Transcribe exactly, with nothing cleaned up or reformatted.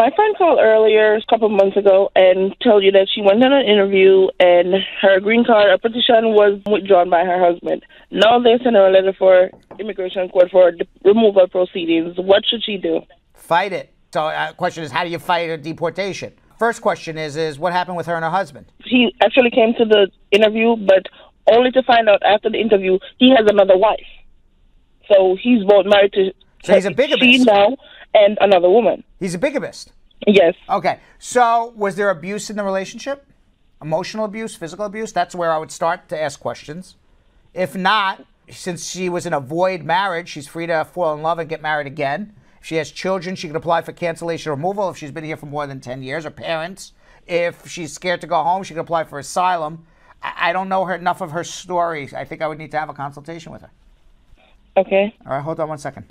My friend called earlier, a couple of months ago, and told you that she went on an interview and her green card application was withdrawn by her husband. Now they sent her a letter for immigration court for removal proceedings. What should she do? Fight it. So uh, question is, how do you fight a deportation? First question is, is what happened with her and her husband? He actually came to the interview, but only to find out after the interview he has another wife. So he's both married to so he's a bigamist. She now and another woman. He's a bigamist? Yes. Okay. So was there abuse in the relationship? Emotional abuse, physical abuse? That's where I would start to ask questions. If not, since she was in a void marriage, she's free to fall in love and get married again. If she has children, she can apply for cancellation or removal if she's been here for more than ten years, or parents. If she's scared to go home, she can apply for asylum. I, I don't know her, enough of her story. I think I would need to have a consultation with her. Okay. All right. Hold on one second.